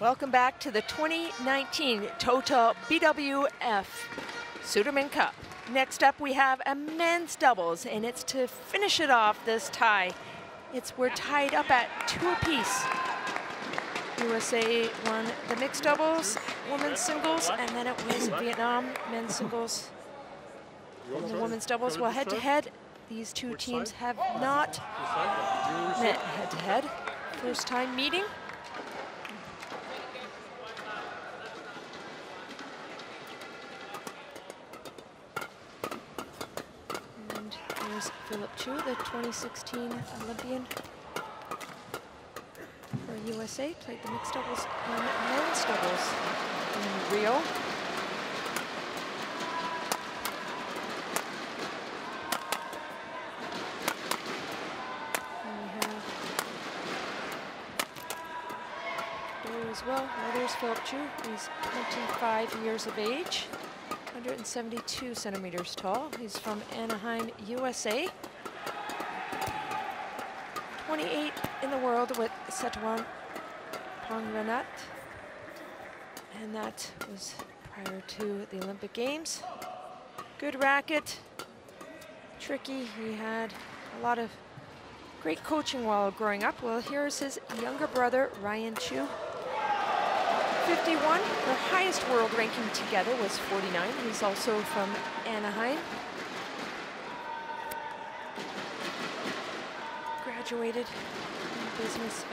Welcome back to the 2019 Total BWF Sudirman Cup. Next up, we have a men's doubles, and it's to finish it off this tie. We're tied up at 2 apiece. USA won the mixed doubles, women's singles, and then it was Vietnam men's singles, and the women's doubles. Well, head-to-head, these two teams have not met head-to-head. First time meeting. Philip Chew, the 2016 Olympian for USA, played the mixed doubles and men's doubles in Rio. And we have Do as well. Now there's Philip Chew. He's 25 years of age, 172 centimeters tall. He's from Anaheim, USA. 28 in the world with Setuan Pongrenat. And that was prior to the Olympic Games. Good racket, tricky. He had a lot of great coaching while growing up. Well, here's his younger brother, Ryan Chew. 51, their highest world ranking together was 49. He's also from Anaheim. Graduated in business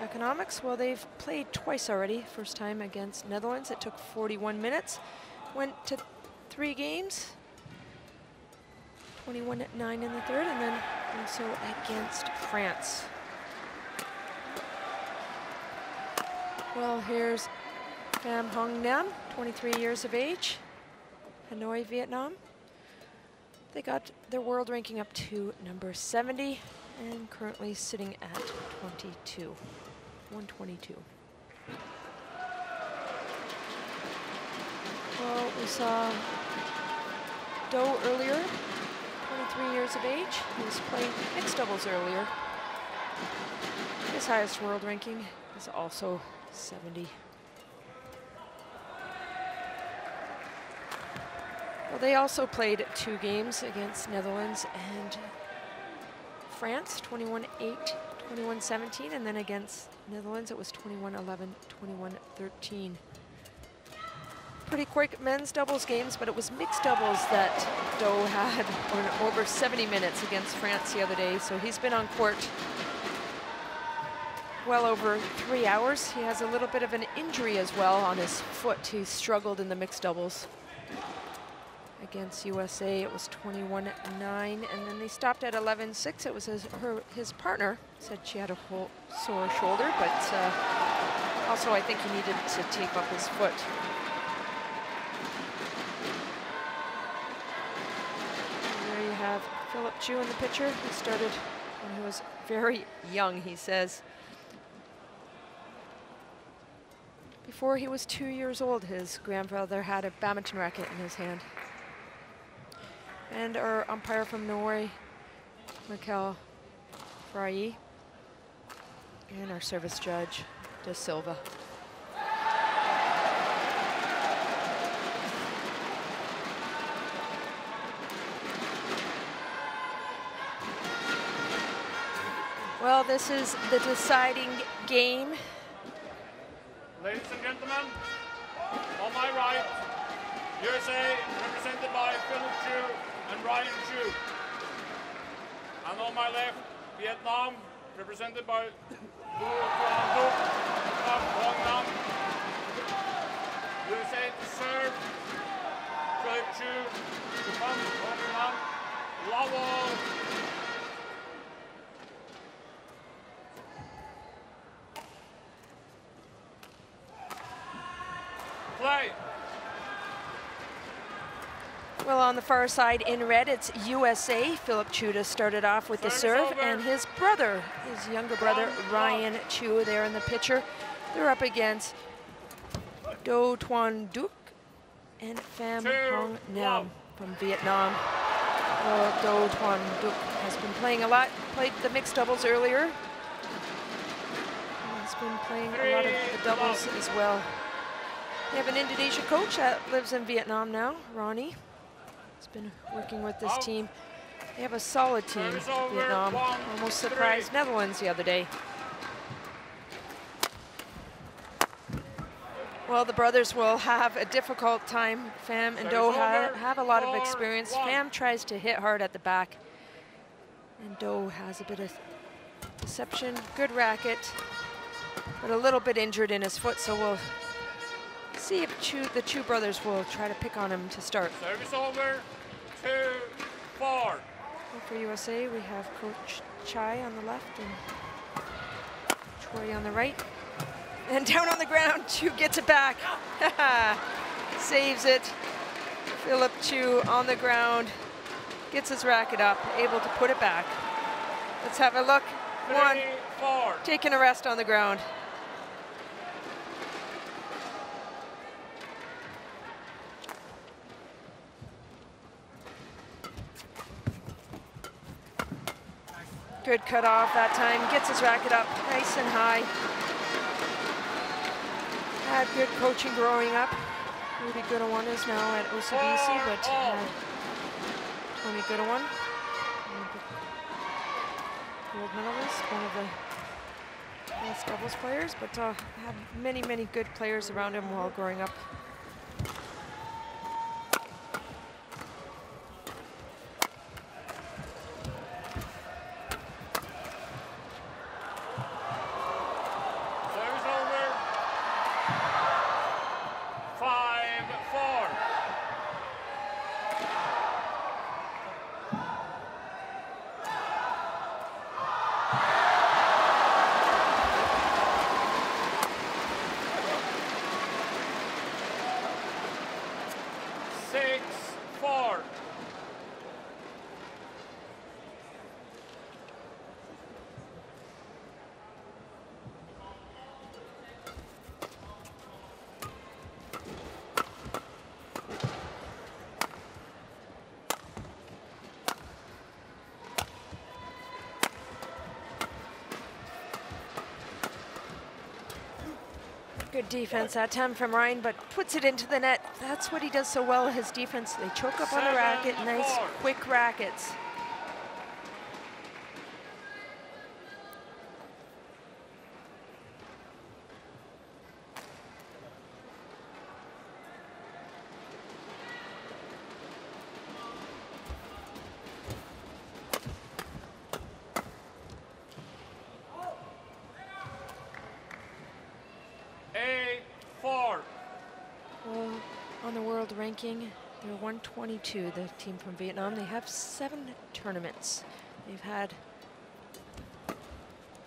economics. Well, they've played twice already. First time against Netherlands, it took 41 minutes. Went to 3 games, 21-9 in the third, and then also against France. Well, here's Pham Hong Nam, 23 years of age, Hanoi, Vietnam. They got their world ranking up to number 70 and currently sitting at 122. Well, we saw Do earlier, 23 years of age. He was playing mixed doubles earlier. His highest world ranking is also 70. Well, they also played 2 games against Netherlands and France, 21-8, 21-17, and then against Netherlands it was 21-11, 21-13. Pretty quick men's doubles games, but it was mixed doubles that Do had on over 70 minutes against France the other day, so he's been on court well over 3 hours. He has a little bit of an injury as well on his foot. He struggled in the mixed doubles. Against USA, it was 21-9, and then they stopped at 11-6. It was his partner said she had a whole sore shoulder, but also I think he needed to tape up his foot. And there you have Philip Chew in the picture. He started when he was very young, he says. Before he was 2 years old, his grandfather had a badminton racket in his hand. And our umpire from Norway, Mikel Frey, and our service judge, De Silva. Well, this is the deciding game. Ladies and gentlemen, on my right, USA represented by Philip Chew and Ryan Chew. And on my left, Vietnam, represented by Do Tuan Duc and Pham Hong Nam. USA to serve, Philip Chew to Pham Hong Nam. Lavo. Play. Well, on the far side in red, it's USA. Philip Chew started off with the serve, and his brother, his younger brother, Ryan Chew, there in the picture. They're up against Do Tuan Duc and Pham Hong Nam from Vietnam. Well, Do Tuan Duc has been playing a lot, played the mixed doubles earlier. He's has been playing a lot of the doubles as well. They have an Indonesian coach that lives in Vietnam now, Ronnie. He's been working with this team. They have a solid team, Vietnam. Almost surprised Netherlands the other day. Well, the brothers will have a difficult time. Pham and Do have a lot of experience. Pham tries to hit hard at the back. And Do has a bit of deception, good racket, but a little bit injured in his foot, so we'll see if the Chew brothers will try to pick on him to start. Service over, 2-4. And for USA, we have Coach Chai on the left and Choi on the right. And down on the ground, Chew gets it back. Saves it. Philip Chew on the ground, gets his racket up, able to put it back. Let's have a look. One, taking a rest on the ground. Good cut off that time, gets his racket up nice and high. Had good coaching growing up. Rudy Gunawan is now at OCBC, but Tony Gunawan, gold medalist, one of the best doubles players, but had many, many good players around him while growing up. Good defense that time from Ryan, but puts it into the net. That's what he does so well, his defense. They choke up on the racket, nice quick rackets. They're 122, the team from Vietnam. They have 7 tournaments. They've had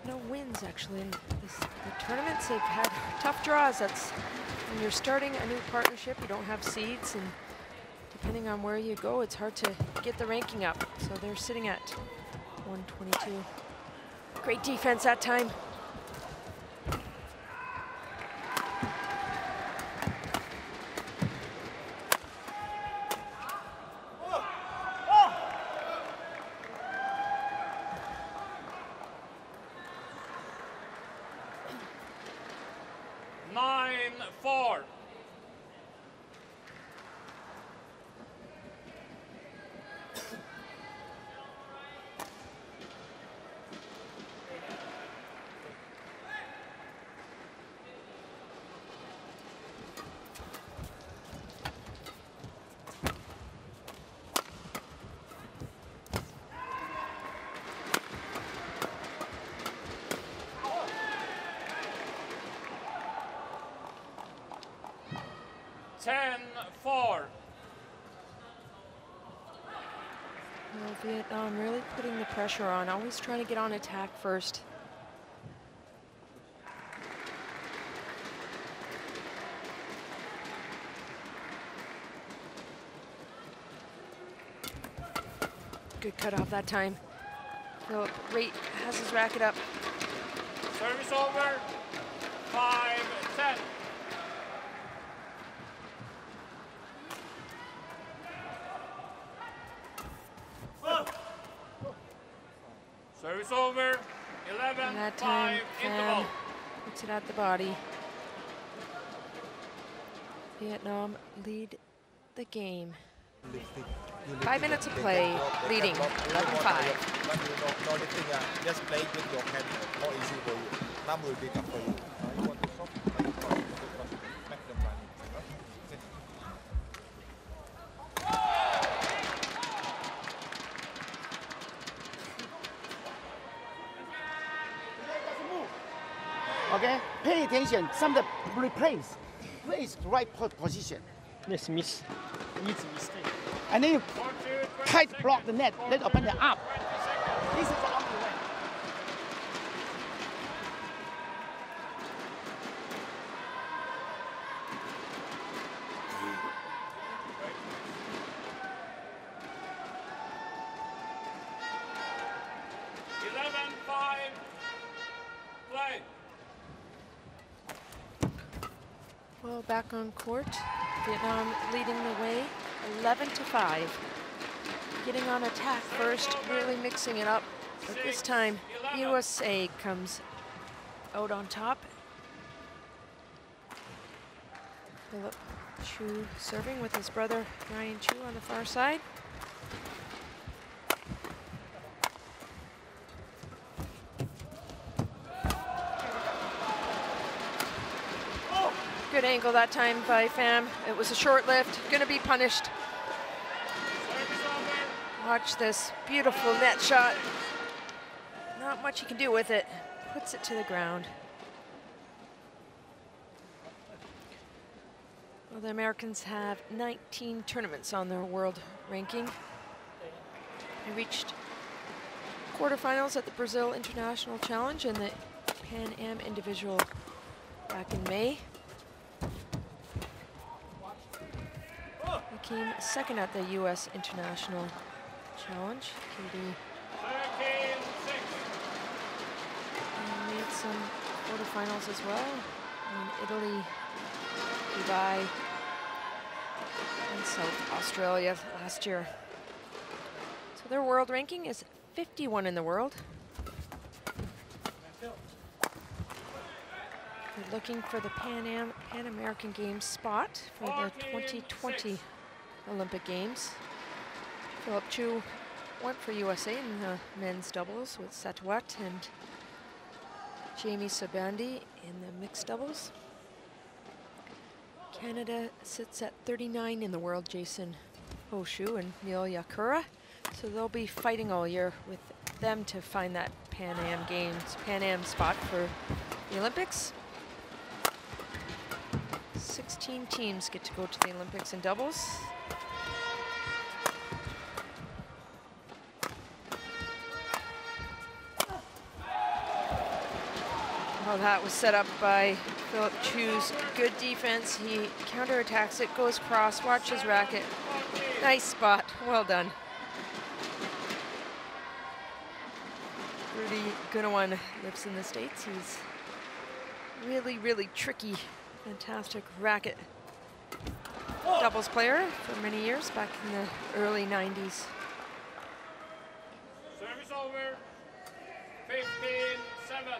no wins, actually, in the tournaments. They've had tough draws. That's when you're starting a new partnership, you don't have seeds, and depending on where you go, it's hard to get the ranking up. So they're sitting at 122. Great defense that time. Vietnam really putting the pressure on, always trying to get on attack first. Good cut off that time. Philip Reed has his racket up. Service over, 5-10. Service over, 11-5 interval. Puts it out the body. Vietnam lead the game. 5 minutes of play, leading 11-5. Just play with your hand, more easy for you. Nam will pick up for you. Okay, pay attention. Some of the replays. Place the right position. Yes, miss. It's a mistake. And then you tight block the net, then open it up. This is the other way. Back on court, Vietnam leading the way, 11-5. Getting on attack first, really mixing it up. But this time, USA comes out on top. Philip Chew serving with his brother Ryan Chew on the far side. Good angle that time by Pham. It was a short lift, gonna be punished. Watch this beautiful net shot. Not much he can do with it. Puts it to the ground. Well, the Americans have 19 tournaments on their world ranking. They reached quarterfinals at the Brazil International Challenge and the Pan Am Individual back in May. He came second at the U.S. International Challenge. He made some quarterfinals as well in Italy, Dubai, and South Australia last year. So their world ranking is 51 in the world. They're looking for the Pan American Games spot for the 2020 Olympic Games. Philip Chew went for USA in the men's doubles with Setuan and Jamie Sabandi in the mixed doubles. Canada sits at 39 in the world, Jason Hoshu and Neil Yakura. So they'll be fighting all year with them to find that Pan Am spot for the Olympics. 16 teams get to go to the Olympics in doubles. Well, that was set up by Philip Chew's good defense. He counterattacks it, goes cross, watch his racket. Nice spot, well done. Rudy Gunawan lives in the States. He's really, really tricky. Fantastic racket doubles player for many years back in the early 90s. Service over, 15-7.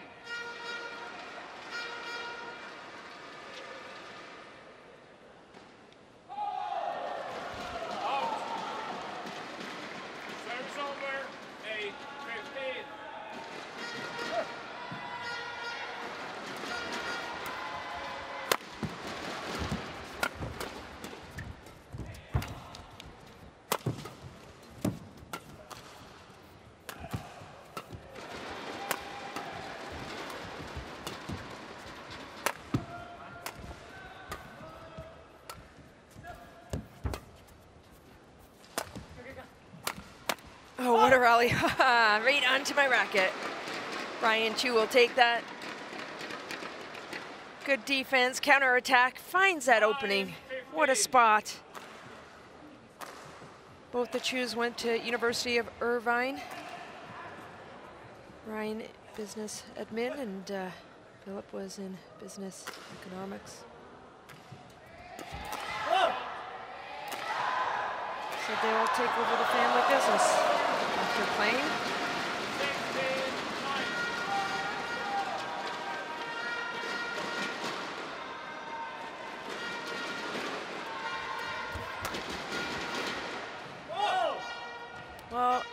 Rally, right onto my racket. Ryan Chew will take that. Good defense, counterattack, finds that opening. What a spot. Both the Chews went to University of Irvine. Ryan, business admin, and Philip was in business economics. So they will take over the family business after playing.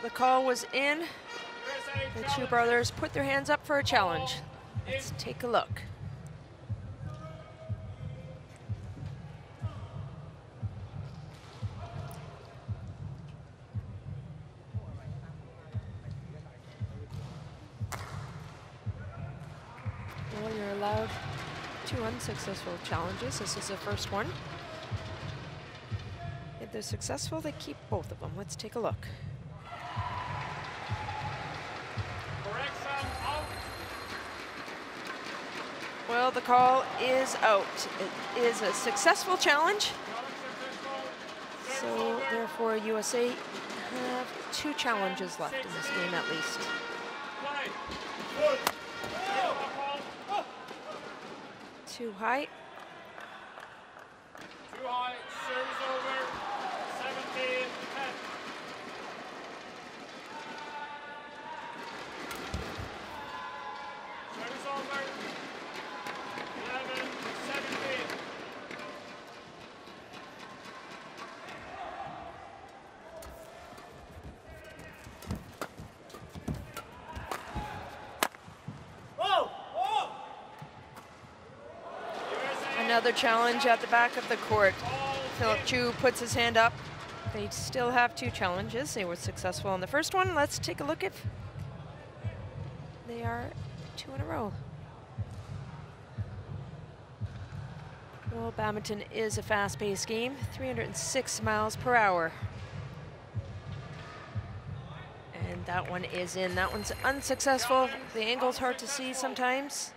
The call was in. The Chew brothers put their hands up for a challenge. Let's take a look. Well, you're allowed 2 unsuccessful challenges. This is the first one. If they're successful, they keep both of them. Let's take a look. Well, the call is out. It is a successful challenge. So, therefore, USA have 2 challenges left in this game, at least. Too high. Too high. Service over. 17. Another challenge at the back of the court. Philip Chew puts his hand up. They still have 2 challenges. They were successful in the first one. Let's take a look if they are 2 in a row. Well, badminton is a fast-paced game, 306 miles per hour. And that one is in. That one's unsuccessful. The angle's hard to see sometimes.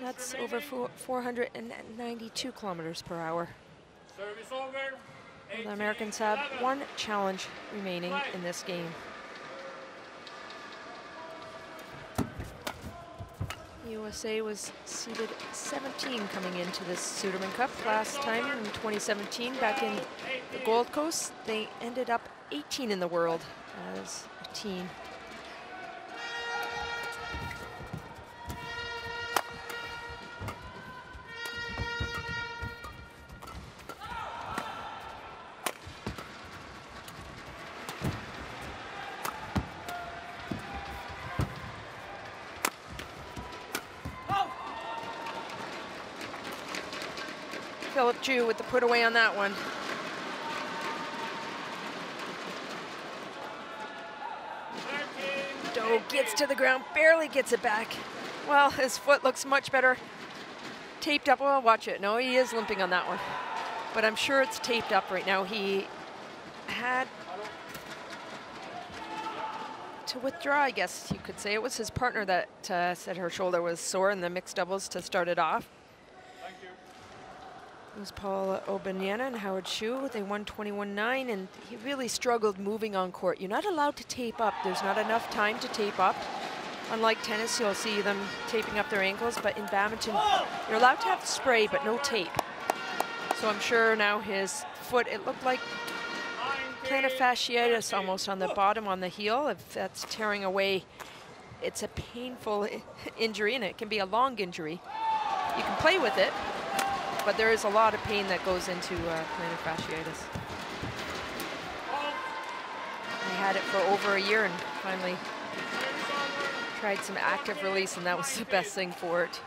That's over 492 kilometers per hour. Service over. The Americans have 1 challenge remaining in this game. USA was seeded 17 coming into this Sudirman Cup last time in 2017 back in the Gold Coast. They ended up 18 in the world as a team. Philip Chew with the put away on that one. Do gets to the ground, barely gets it back. Well, his foot looks much better. Taped up, well, watch it. No, he is limping on that one. But I'm sure it's taped up right now. He had to withdraw, I guess you could say. It was his partner that said her shoulder was sore in the mixed doubles to start it off. It was Paula Obanana and Howard Chew. They won 21-9, and he really struggled moving on court. You're not allowed to tape up. There's not enough time to tape up. Unlike tennis, you'll see them taping up their ankles, but in badminton, you're allowed to have spray, but no tape. So I'm sure now his foot, it looked like plantar fasciitis almost on the bottom, on the heel. If that's tearing away, it's a painful injury, and it can be a long injury. You can play with it, but there is a lot of pain that goes into plantar fasciitis. I had it for over a year and finally tried some active release, and that was the best thing for it.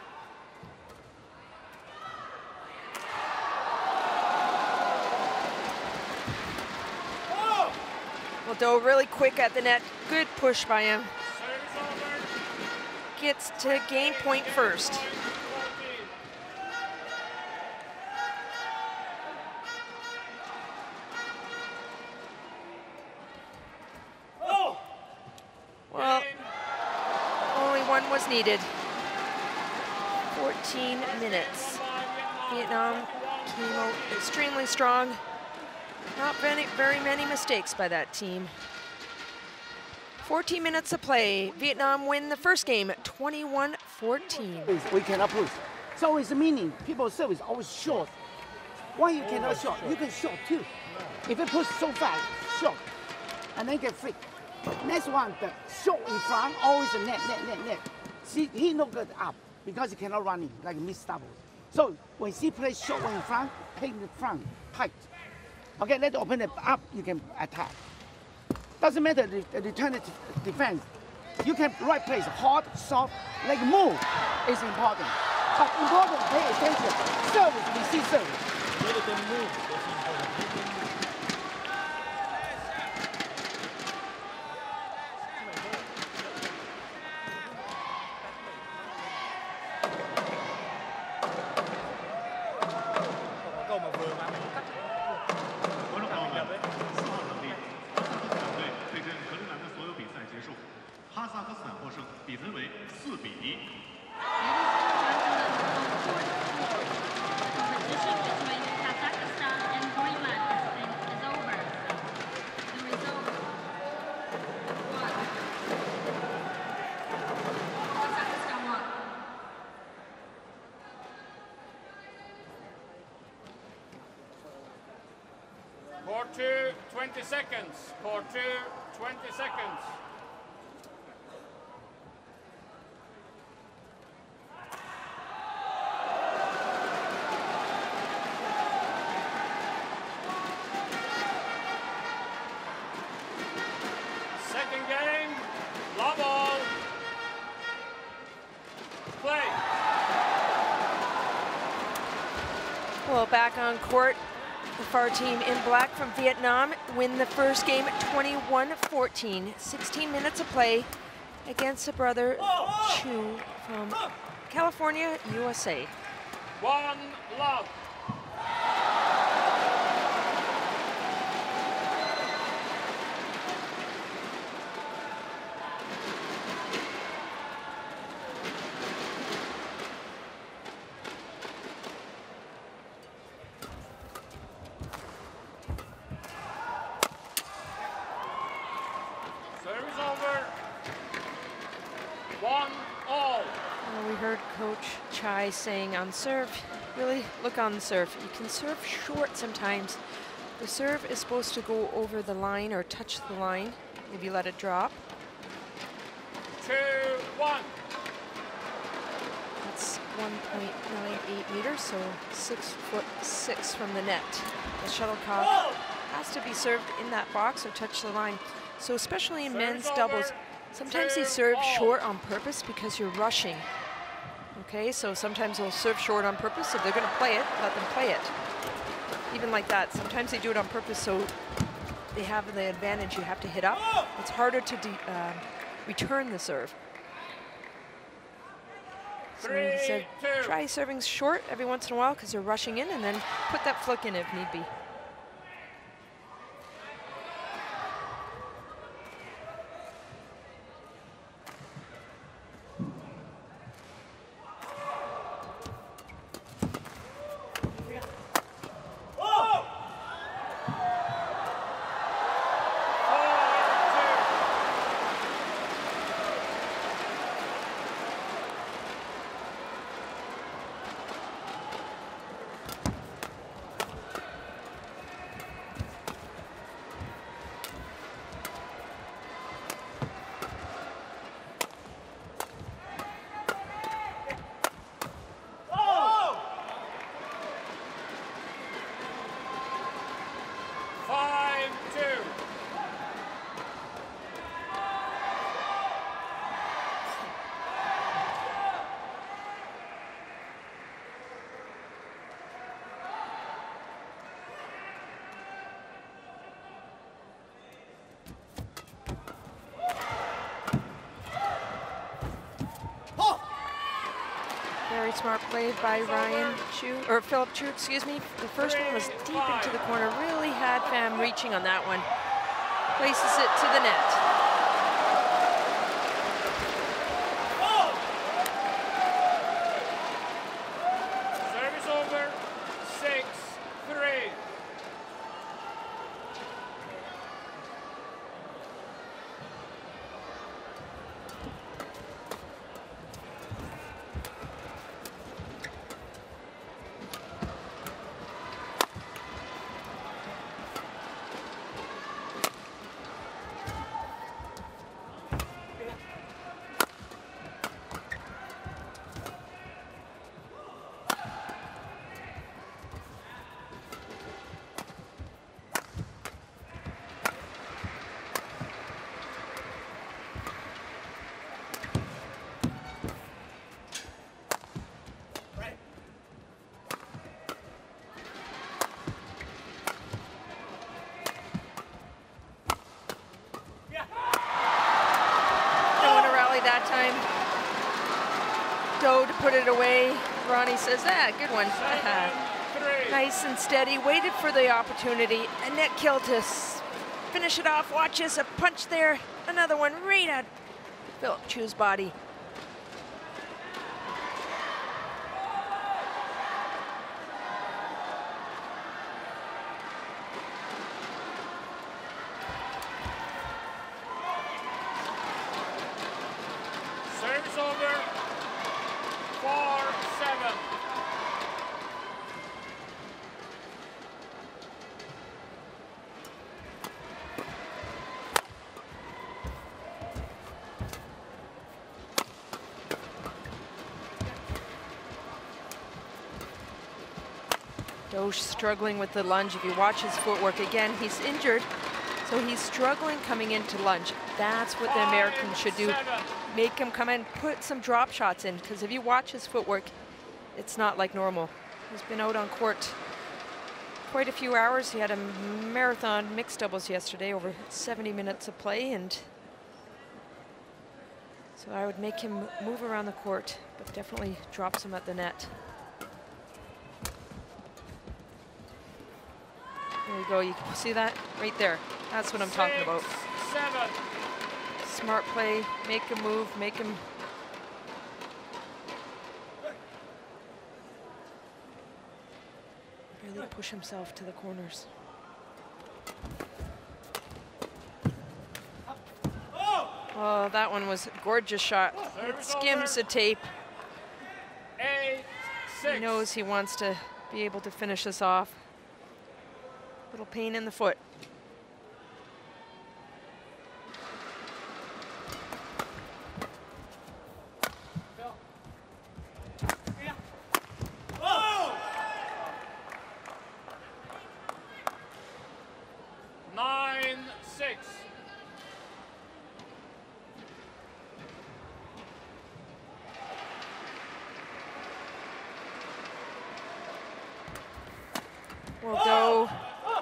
Well, Do really quick at the net. Good push by him. Gets to game point first. Needed. 14 minutes. Vietnam came out extremely strong. Not very many mistakes by that team. 14 minutes of play. Vietnam win the first game, 21-14. We cannot push. It's always the meaning. People's service always short. Why you cannot short? You can short too. If you push so fast, short, and then get free. Next one, the short in front, always a net. See, he no good up because he cannot run in, like missed doubles. So when she plays short in front, take the front, tight. Okay, let's open it up, you can attack. Doesn't matter the alternative defense. You can right place, hard, soft, like move is important. But important, pay attention. Service, we see service. Better than move. Quarter, 20 seconds. Second game, low ball. Play. Well, back on court. The FAR team in black from Vietnam win the first game 21-14. 16 minutes of play against the brother Chew from California, USA. One love. Saying on serve, really look on the serve. You can serve short sometimes. The serve is supposed to go over the line or touch the line. Maybe let it drop. 2-1. That's 1.98 meters, so 6'6" from the net. The shuttlecock has to be served in that box or touch the line. So especially in men's doubles, sometimes they serve short on purpose because you're rushing. Okay, so sometimes they'll serve short on purpose. If they're going to play it, let them play it. Even like that, sometimes they do it on purpose, so they have the advantage. You have to hit up. It's harder to return the serve. So he said, try serving short every once in a while because they're rushing in, and then put that flick in if need be. Smart play by Ryan Chew, or Philip Chew, excuse me. The first one was deep into the corner. Really had Pham reaching on that one. Places it to the net. Service over, 6-3. put it away. Ronnie says, ah, good one. Nice and steady, waited for the opportunity. Annette Kill to finish it off, watches a punch there. Another one right at Philip Chew's body. Struggling with the lunge. If you watch his footwork again, he's injured, so he's struggling coming into lunge. That's what the Americans should do. Make him come in, put some drop shots in, because if you watch his footwork, it's not like normal. He's been out on court quite a few hours. He had a marathon mixed doubles yesterday, over 70 minutes of play, and so I would make him move around the court, but definitely drops him at the net. There you go, you can see that right there. That's what I'm talking about. Smart play, make him move, make him. Really push himself to the corners. Oh, that one was a gorgeous shot. It skims the tape. He knows he wants to be able to finish this off. Little pain in the foot. Oh. 9-6. We'll go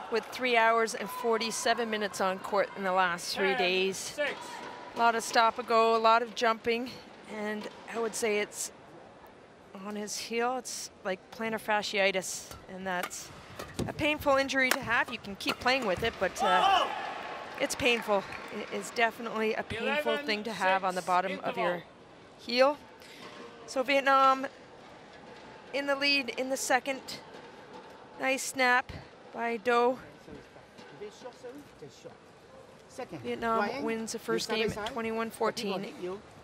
with 3 hours and 47 minutes on court in the last 3 days. A lot of stop and go, a lot of jumping, and I would say it's on his heel. It's like plantar fasciitis, and that's a painful injury to have. You can keep playing with it, but it's painful. It is definitely a painful thing to have on the bottom of your heel. So Vietnam in the lead in the second. Nice snap by Do. Vietnam wins the first game 21-14,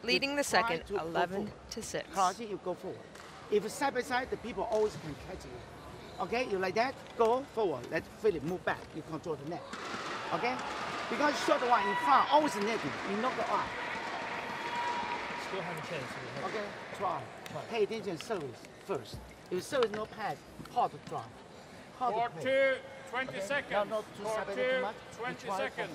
leading the second 11-6. You go forward. If side by side, the people always can catch you. Okay, you like that? Go forward. Let Philip move back. You control the net. Okay, because short one in front always negative. You knock the eye. Still have a chance. Okay, try. Pay attention service first. If service no pad, hard to try. 4-2, 20 seconds. 4-2, 20 seconds.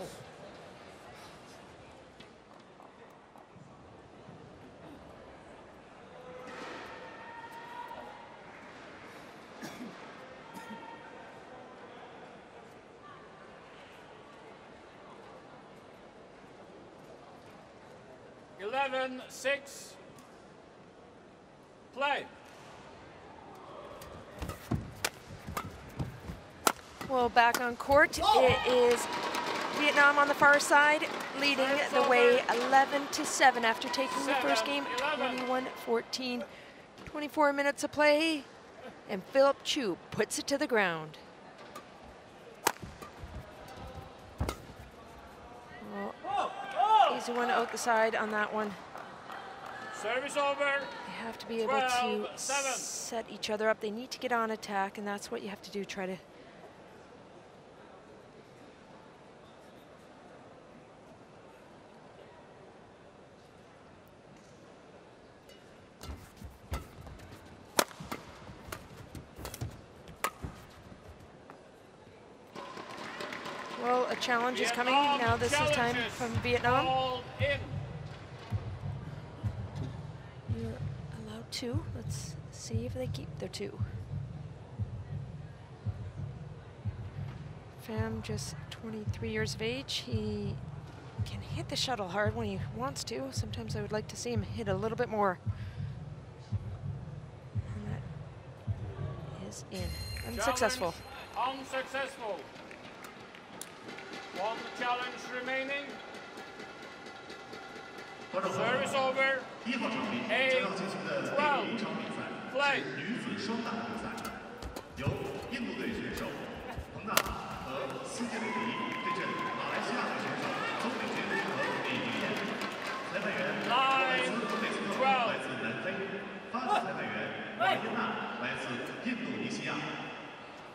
Okay. 11-6. Play. Well, back on court, it is Vietnam on the far side, leading the way 11-7 after taking the first game, 21-14. 24 minutes of play, and Philip Chew puts it to the ground. Well, easy one out the side on that one. Service over. They have to be able to set each other up. They need to get on attack, and that's what you have to do, try to challenge is coming now. This is time from Vietnam. You're allowed two. Let's see if they keep their two. Pham, just 23 years of age. He can hit the shuttle hard when he wants to. Sometimes I would like to see him hit a little bit more. is in. Unsuccessful. Challenge unsuccessful. One challenge remaining. Service over. A 12. Play.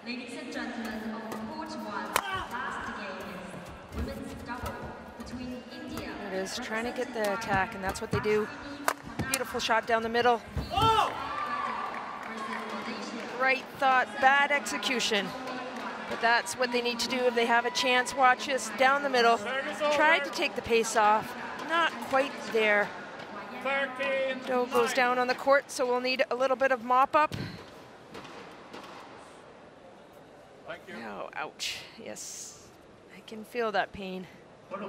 Ladies and gentlemen, on court one, last game is women's double between India. It is trying to get the attack, and that's what they do. Beautiful shot down the middle. Oh! Right thought, bad execution. But that's what they need to do if they have a chance. Watch this, down the middle. Tried to take the pace off, not quite there. Doe goes down on the court, so we'll need a little bit of mop up. Thank you. Oh, ouch. Yes, I can feel that pain. Wait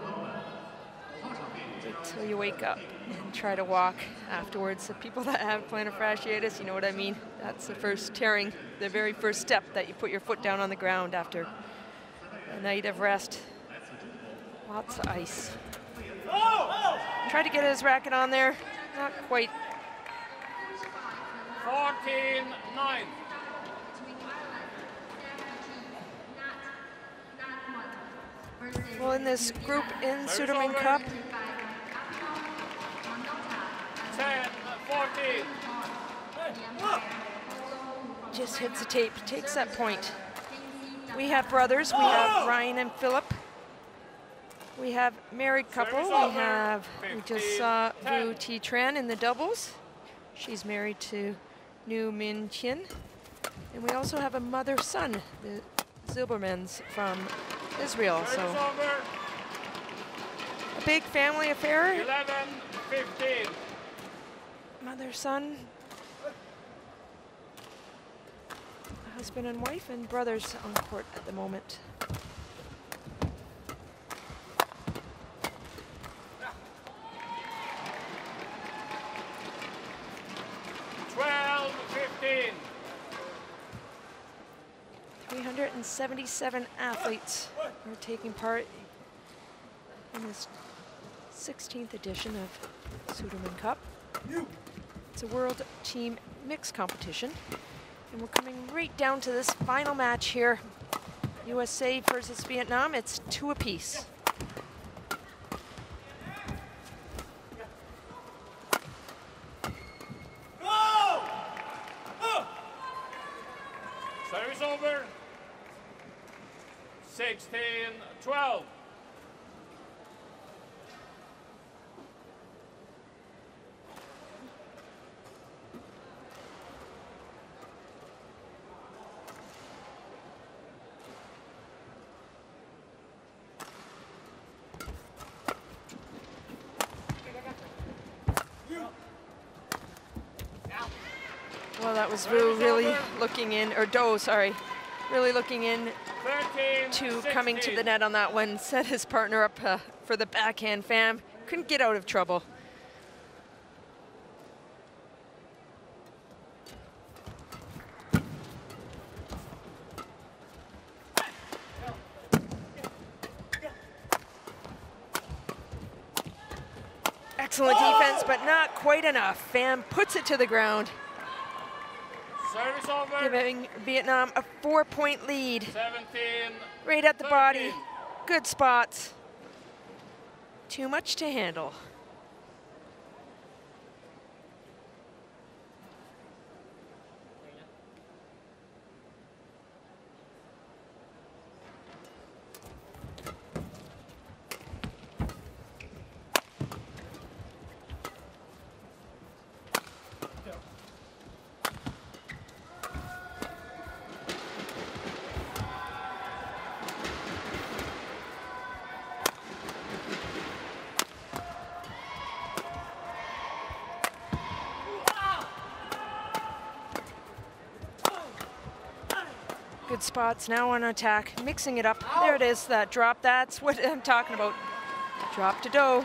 till you wake up and try to walk afterwards. The people that have plantar fasciitis, you know what I mean. That's the first tearing, the very first step that you put your foot down on the ground after a night of rest. Lots of ice. Oh! Tried to get his racket on there, not quite. 14-9. Well, in this group in Sudirman Cup. 10-14. Just hits the tape, takes that point. We have brothers, we have Ryan and Philip. We have married couple. We just saw Vu Thi Tran in the doubles. She's married to Nguyen Minh Tien. And we also have a mother-son, the Zilbermans from Israel. So a big family affair. 11-15. Mother-son, husband and wife, and brothers on court at the moment. And 77 athletes are taking part in this 16th edition of Sudirman Cup. It's a world team mixed competition. And we're coming right down to this final match here. USA versus Vietnam, it's 2 apiece. Service over. 16-12. Well, that was Vu really looking in, or Doe, sorry, really looking in. 13, to 16. Coming to the net on that one, set his partner up for the backhand. Pham couldn't get out of trouble. Excellent defense, but not quite enough. Pham puts it to the ground. Service over. Giving Vietnam a 4-point lead. 17, right at the 13. Body. Good spots. Too much to handle. Spots now on attack, mixing it up. There it is, that drop. That's what I'm talking about. Drop to Doe.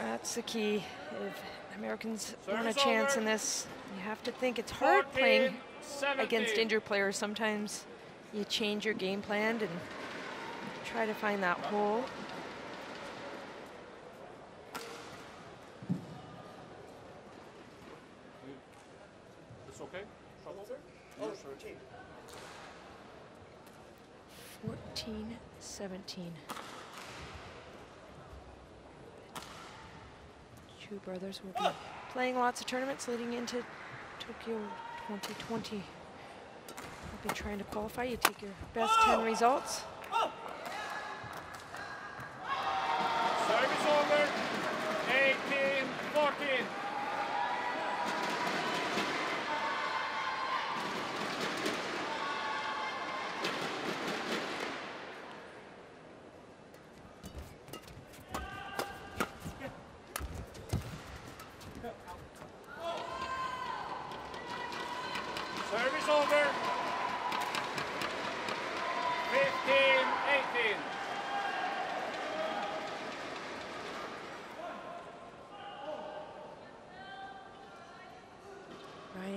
That's the key. If Americans want a chance in this. You have to think it's hard playing against injured players. Sometimes you change your game plan and try to find that hole. It's okay? Trouble, sir? Oh, sure. 14-17. Chew brothers will be playing lots of tournaments leading into Tokyo 2020. They'll be trying to qualify. You take your best 10 results. Service over. 18-14.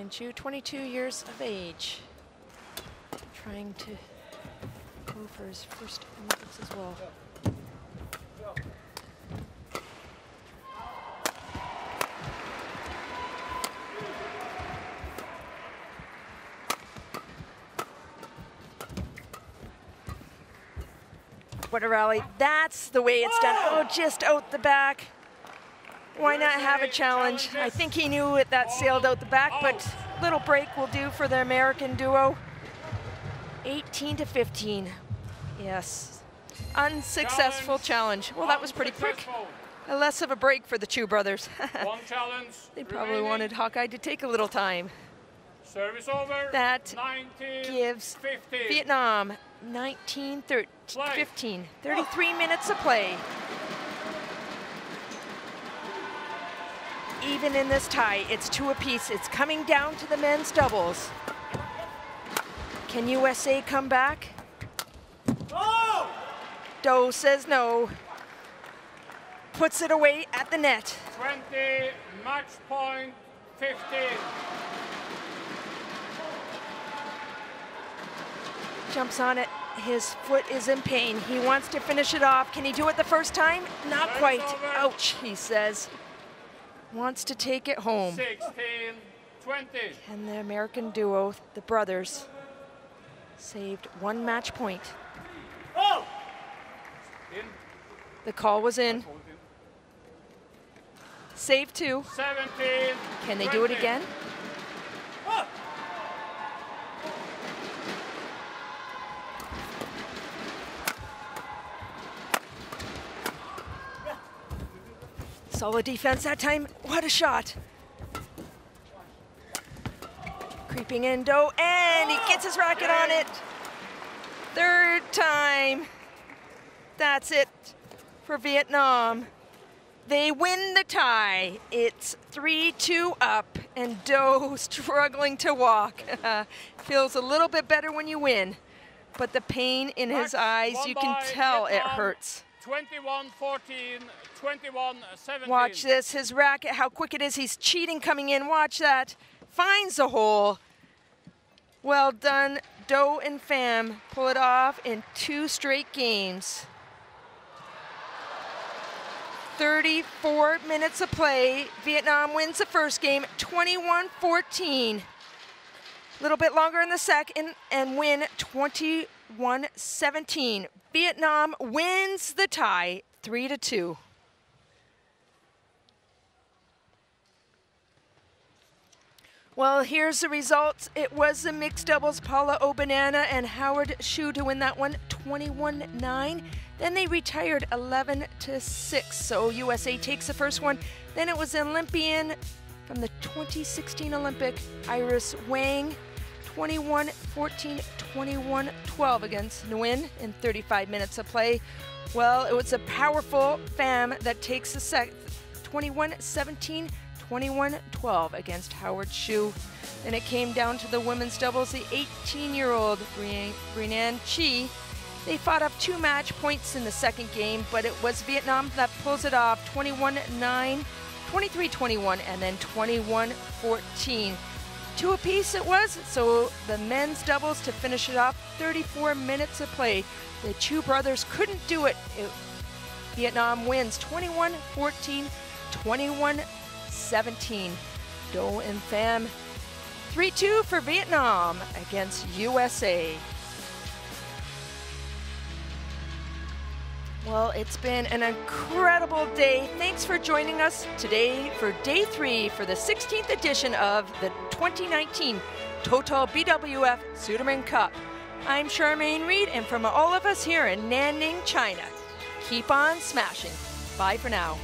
Chew, 22 years of age, trying to go for his first Olympics as well. What a rally. That's the way it's done. Oh, just out the back. Why not have a challenge? I think he knew it, that sailed out the back, but little break will do for the American duo. 18-15. Yes. Unsuccessful challenge. Well, that was pretty quick. Less of a break for the Chew brothers. They probably wanted Hawkeye to take a little time. Service over. That gives Vietnam 19-15. 33 minutes of play. Even in this tie, it's two apiece. It's coming down to the men's doubles. Can USA come back? Oh! Do says no. Puts it away at the net. 20, match point, 15. Jumps on it. His foot is in pain. He wants to finish it off. Can he do it the first time? Not quite. Ouch, he says. Wants to take it home. 16-20. And the American duo, the brothers, saved one match point. Oh! The call was in. Save two. 17. Can they do it again? Oh! Solid defense that time. What a shot. Creeping in Do, and he gets his racket on it. Third time. That's it for Vietnam. They win the tie. It's 3-2 up, and Do struggling to walk. Feels a little bit better when you win, but the pain in his eyes, you can tell it hurts. 21-14, 21-17. Watch this, his racket, how quick it is. He's cheating coming in, watch that. Finds a hole. Well done, Do and Pham pull it off in two straight games. 34 minutes of play. Vietnam wins the first game, 21-14. A little bit longer in the second and win 21-17. Vietnam wins the tie 3-2. Well, here's the results. It was the mixed doubles, Paula Obanana and Howard Chew to win that one, 21-9. Then they retired 11-6, so USA takes the first one. Then it was Olympian from the 2016 Olympic, Iris Wang, 21-14, 21-12 against Nguyen in 35 minutes of play. Well, it was a powerful Pham that takes the set, 21-17, 21-12 against Howard Chew. Then it came down to the women's doubles, the 18-year-old Renan Chi. They fought up two match points in the second game, but it was Vietnam that pulls it off, 21-9, 23-21 and then 21-14. Two apiece it was, so the men's doubles to finish it off, 34 minutes of play. The Chew brothers couldn't do it. Vietnam wins 21-14, 21-17. Do and Pham, 3-2 for Vietnam against USA. Well, it's been an incredible day. Thanks for joining us today for day three for the 16th edition of the 2019 Total BWF Sudirman Cup. I'm Charmaine Reed, and from all of us here in Nanning, China, keep on smashing. Bye for now.